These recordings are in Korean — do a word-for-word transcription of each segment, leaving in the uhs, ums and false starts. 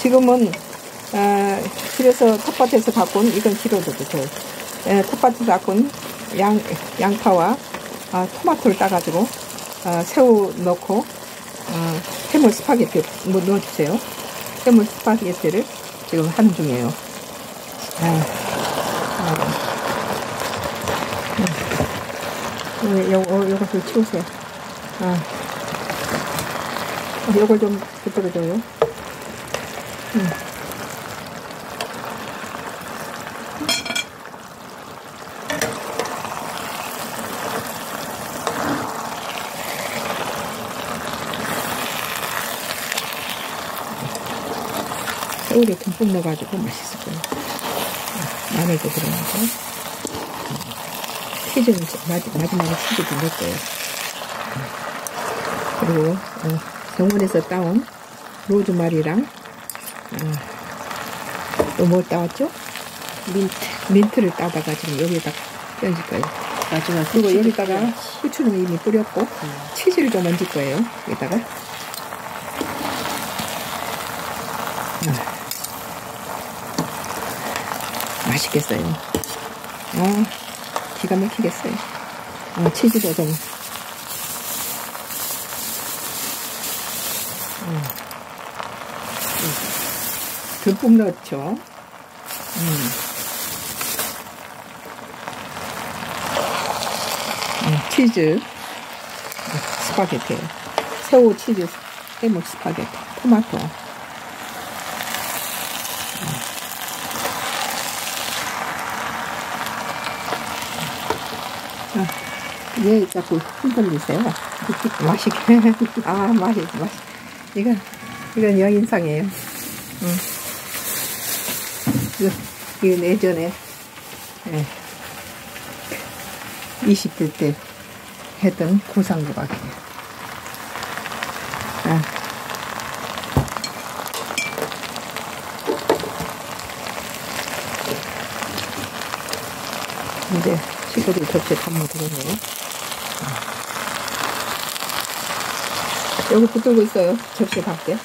지금은 어, 그래서 텃밭에서 갖고 온 이건 키로도 돼요. 예, 텃밭에서 갖고 온 양, 양파와 어, 토마토를 따가지고 어, 새우 넣고 어, 해물 스파게티 뭐 넣어주세요. 해물 스파게티를 지금 하는 중이에요. 요것을 치우세요. 요걸 좀 붙들어줘요. 음. 새우를 듬뿍 넣어가지고 맛있을 거예요. 마늘도 들어가고, 치즈, 마지막에 치즈도 넣을 거예요. 그리고, 어, 정원에서 따온 로즈마리랑, 어, 또 뭐 따왔죠? 민트. 민트를 따다가 지금 여기에다 얹을 거예요. 마지막에. 그리고 여기다가 뿌려야지. 후추는 이미 뿌렸고, 음. 치즈를 좀 얹을 거예요. 여기다가. 음. 맛있겠어요. 아, 기가 막히겠어요. 아, 치즈도 좀. 음. 음. 듬뿍 넣었죠. 음. 음, 치즈, 스파게티, 새우 치즈, 해물 스파게티, 토마토. 왜 자꾸 흔들리세요? 맛있게. 아, 맛있, 맛있. 이건, 이건 여인상이에요. 응. 이건, 이건 예전에, 예. 이십 대 때 했던 고상도박이에요. 아. 이제, 식구들 접시에 담으면 되겠네요. 여기 붙들고 있어요. 접시에 담게.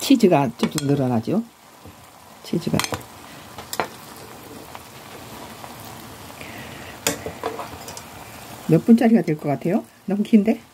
치즈가 쭉쭉 늘어나죠. 치즈가. 몇 분짜리가 될 것 같아요? 너무 긴데?